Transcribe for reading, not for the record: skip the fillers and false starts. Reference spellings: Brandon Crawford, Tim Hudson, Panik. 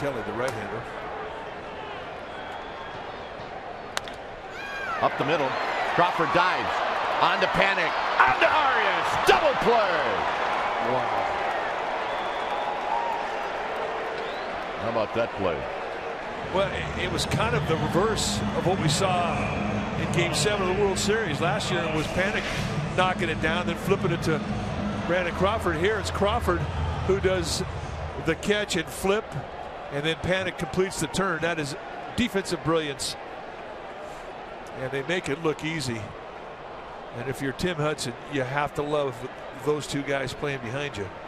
Kelly, the right-hander. Up the middle. Crawford dives. On to Panik. On to Arias. Double play. Wow. How about that play? Well, it was kind of the reverse of what we saw in Game 7 of the World Series. Last year it was Panik knocking it down, then flipping it to Brandon Crawford. Here it's Crawford who does the catch and flip, and then Panik completes the turn. That is defensive brilliance. And they make it look easy. And if you're Tim Hudson, you have to love those two guys playing behind you.